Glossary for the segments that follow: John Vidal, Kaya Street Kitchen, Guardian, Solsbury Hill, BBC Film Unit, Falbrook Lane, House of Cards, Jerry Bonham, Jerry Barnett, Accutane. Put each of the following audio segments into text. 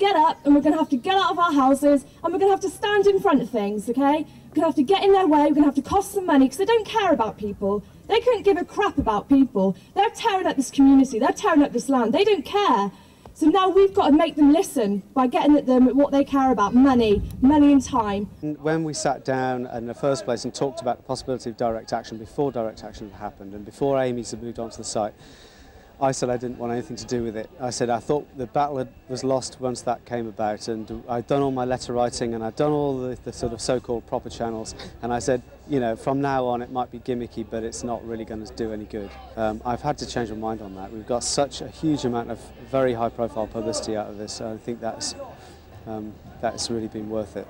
get up and we're going to have to get out of our houses and we're going to have to stand in front of things, okay? We're going to have to get in their way, we're going to have to cost them money because they don't care about people. They couldn't give a crap about people. They're tearing up this community, they're tearing up this land, they don't care. So now we've got to make them listen by getting at them what they care about, money and time. When we sat down in the first place and talked about the possibility of direct action before direct action had happened and before Amy's had moved onto the site, I said I didn't want anything to do with it. I said I thought the battle was lost once that came about, and I'd done all my letter writing and I'd done all the sort of so-called proper channels, and I said, you know, from now on it might be gimmicky but it's not really going to do any good. I've had to change my mind on that. We've got such a huge amount of very high profile publicity out of this, and I think that's really been worth it.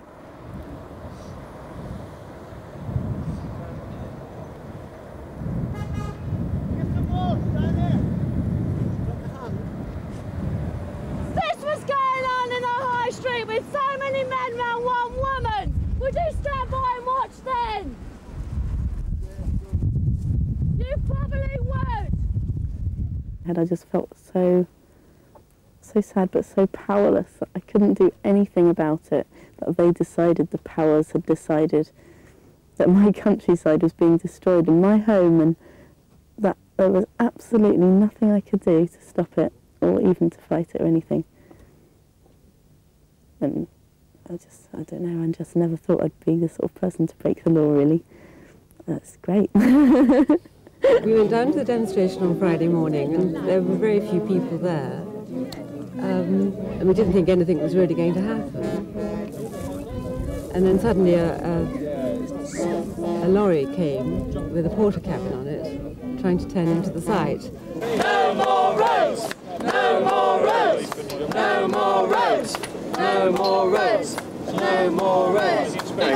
I just felt so sad but so powerless that I couldn't do anything about it, that they decided, the powers had decided that my countryside was being destroyed and my home, and that there was absolutely nothing I could do to stop it or even to fight it or anything. And I don't know, I just never thought I'd be the sort of person to break the law, really. That's great. We went down to the demonstration on Friday morning and there were very few people there, and we didn't think anything was really going to happen. And then suddenly a lorry came with a porter cabin on it, trying to turn into the site. No more roads! No more roads! No more roads! No more roads! No more roads! If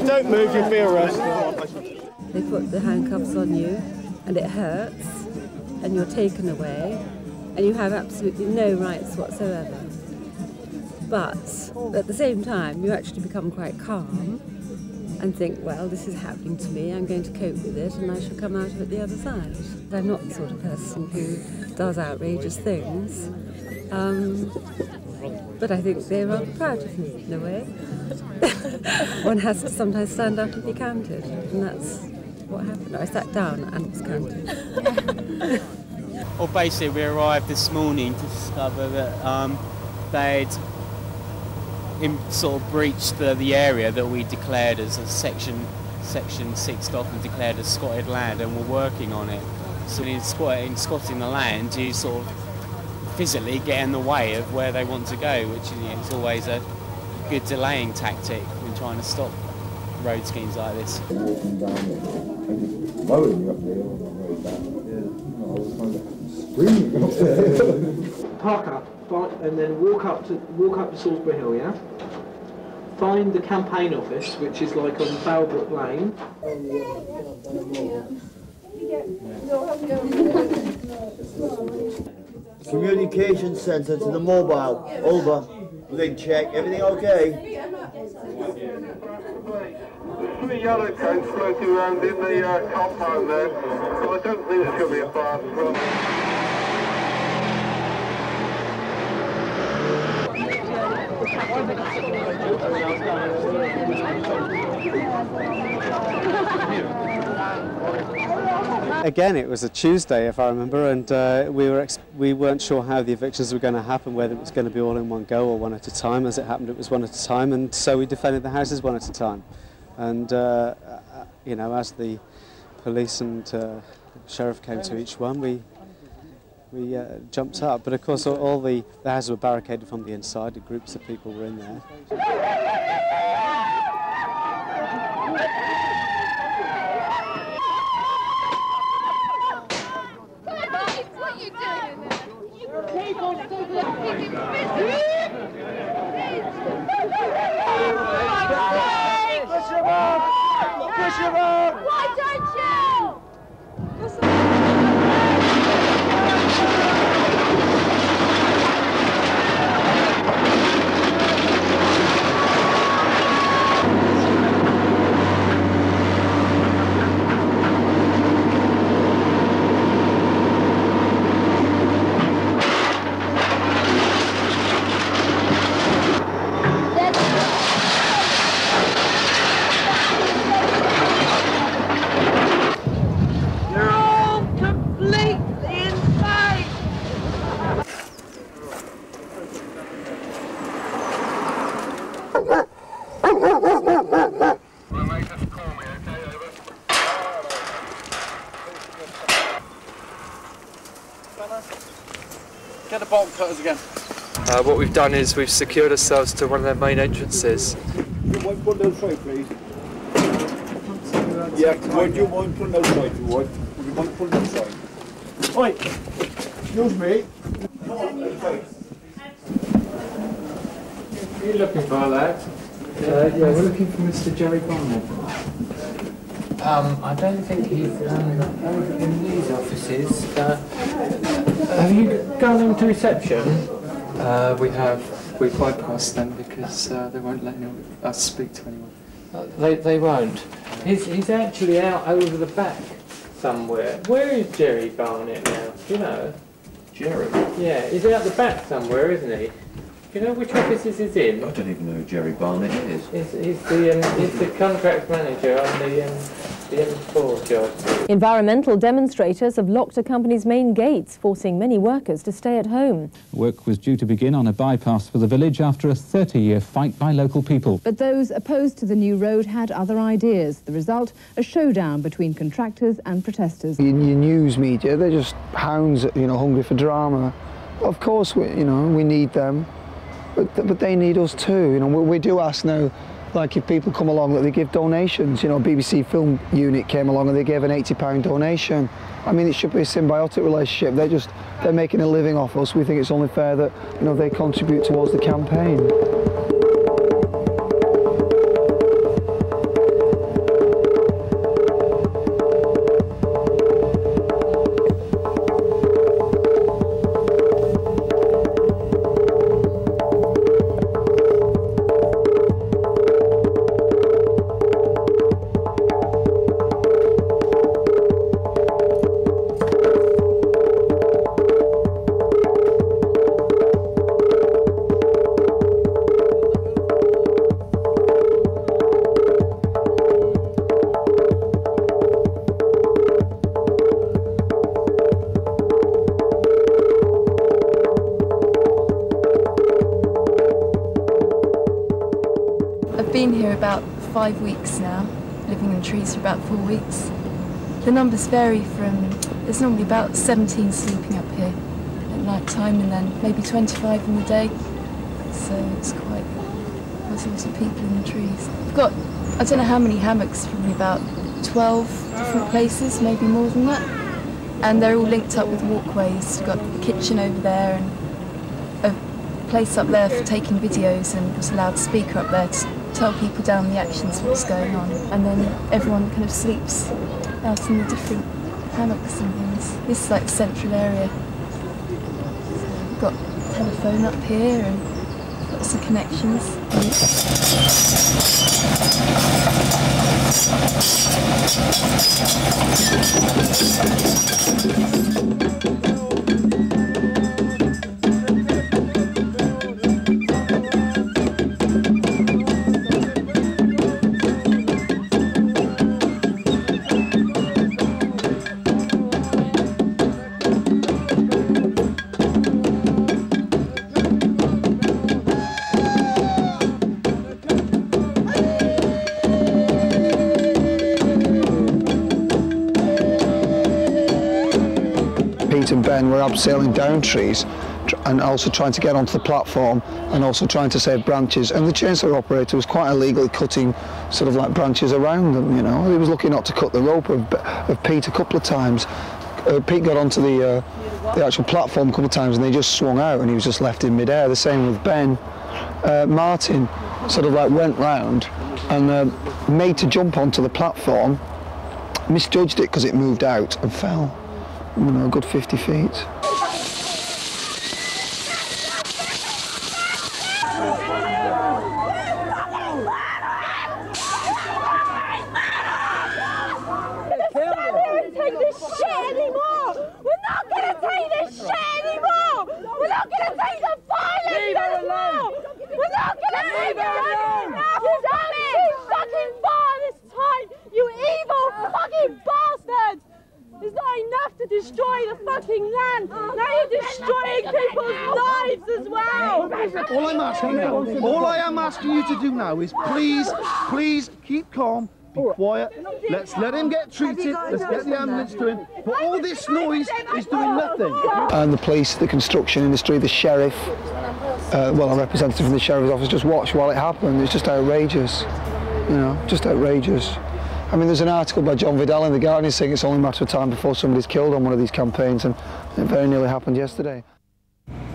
you don't move, you'll be arrested. They put the handcuffs on you, and it hurts, and you're taken away, and you have absolutely no rights whatsoever. But at the same time, you actually become quite calm and think, well, this is happening to me, I'm going to cope with it, and I shall come out of it the other side. I'm not the sort of person who does outrageous things, but I think they're rather proud of me, in a way. One has to sometimes stand up and be counted, and that's what happened. I sat down and was counted. Well, basically, we arrived this morning to discover that they'd sort of breached the area that we declared as a section 6 off and declared as squatted land, and we're working on it. So in squatting the land, you sort of physically get in the way of where they want to go, which is always a good delaying tactic in trying to stop road schemes like this. Park up and then walk up to Solsbury Hill, yeah? Find the campaign office, which is like on Falbrook Lane. Communication centre to the mobile, over. Link check, everything okay? The yellow coat floating around in the compound there, so I don't think it's going to be a fast run. Again, it was a Tuesday, if I remember, and we weren't sure how the evictions were going to happen, whether it was going to be all in one go or one at a time. As it happened, it was one at a time, and so we defended the houses one at a time. And you know, as the police and sheriff came to each one, we jumped up. But of course, all the houses were barricaded from the inside. The groups of people were in there. Push him up! Why don't you? bottom cutters again. What we've done is we've secured ourselves to one of their main entrances. You might put it outside, please. Yeah, would you mind putting it outside, you would? Would you mind putting it outside? Oi! Excuse me. Come on, outside. What are you looking for, lad? Yeah, we're looking for Mr. Jerry Bonham. I don't think he's in these offices. Have you gone into reception? We have. We bypassed them because they won't let us speak to anyone. They won't. He's actually out over the back somewhere. Where is Jerry Barnett now? Do you know? Jerry? Yeah, he's out the back somewhere, isn't he? Do you know which office this is in? I don't even know who Jerry Barnett is. He's the contract manager on the M4 job. Environmental demonstrators have locked a company's main gates, forcing many workers to stay at home. Work was due to begin on a bypass for the village after a 30-year fight by local people. But those opposed to the new road had other ideas. The result, a showdown between contractors and protesters. In your news media, they're just hounds, you know, hungry for drama. Of course, we need them. But they need us too, we do ask now, like if people come along that they give donations, BBC Film Unit came along and they gave an £80 donation. I mean, it should be a symbiotic relationship. They're making a living off us. We think it's only fair that, they contribute towards the campaign. Been here about 5 weeks now, living in trees for about 4 weeks. The numbers vary from, there's normally about 17 sleeping up here at night time and then maybe 25 in the day. So it's quite, there's lots of people in the trees. I've got, I don't know how many hammocks, probably about 12 different places, maybe more than that. And they're all linked up with walkways. We've got the kitchen over there and a place up there for taking videos and there's a loudspeaker up there to tell people down the actions what's going on, and then everyone kind of sleeps out in the different hammocks and things. This is like the central area. We've got a telephone up here and lots of connections. And Ben were abseiling down trees and also trying to get onto the platform and also trying to save branches, and the chainsaw operator was quite illegally cutting sort of like branches around them, He was lucky not to cut the rope of Pete a couple of times. Pete got onto the actual platform a couple of times and they just swung out and he was just left in midair. The same with Ben. Martin sort of like went round and made to jump onto the platform, misjudged it because it moved out and fell. A good 50 feet. All I am asking you to do now is please, please keep calm, Be quiet. Let's let him get treated. Let's get the ambulance to him. But all this noise is doing nothing. And the police, the construction industry, the sheriff, well, a representative from the sheriff's office just watched while it happened. It's just outrageous. You know, just outrageous. I mean, there's an article by John Vidal in the Guardian saying it's only a matter of time before somebody's killed on one of these campaigns, and it very nearly happened yesterday.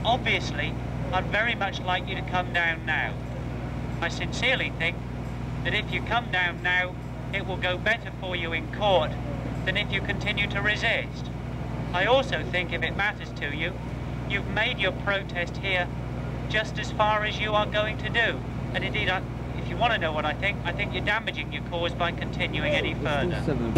Obviously, I'd very much like you to come down now. I sincerely think that if you come down now, it will go better for you in court than if you continue to resist. I also think, if it matters to you, you've made your protest here just as far as you are going to do, and indeed, if you want to know what I think you're damaging your cause by continuing any further.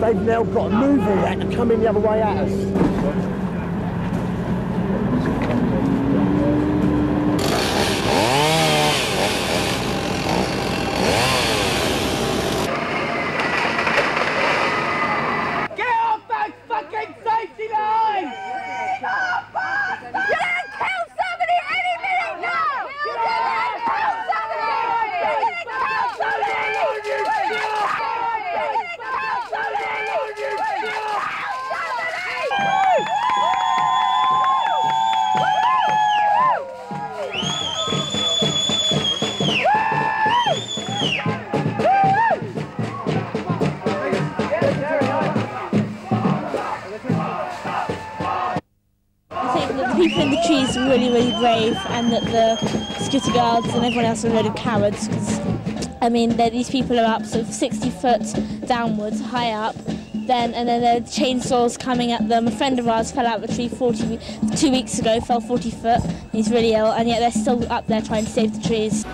They've now got moving that to come in the other way at us. Get off that fucking safety line! Get off us! You're gonna kill somebody any minute now! You're gonna kill somebody! You're gonna kill somebody! You're gonna kill somebody! People in the trees are really, really brave, and that the security guards and everyone else are a load of cowards, because, I mean, these people are up sort of 60 foot downwards, high up, and then there are chainsaws coming at them. A friend of ours fell out of a tree 2 weeks ago, fell 40 foot, and he's really ill, and yet they're still up there trying to save the trees.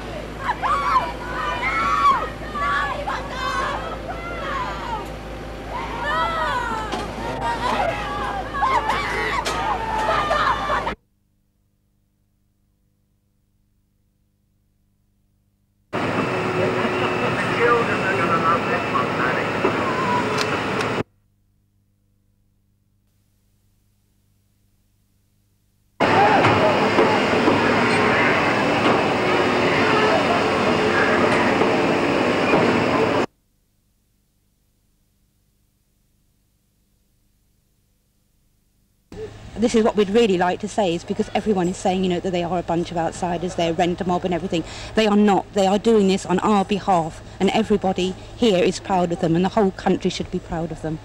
This is what we'd really like to say, is because everyone is saying, you know, that they are a bunch of outsiders, they're rent-a-mob and everything. They are not. They are doing this on our behalf, and everybody here is proud of them, and the whole country should be proud of them.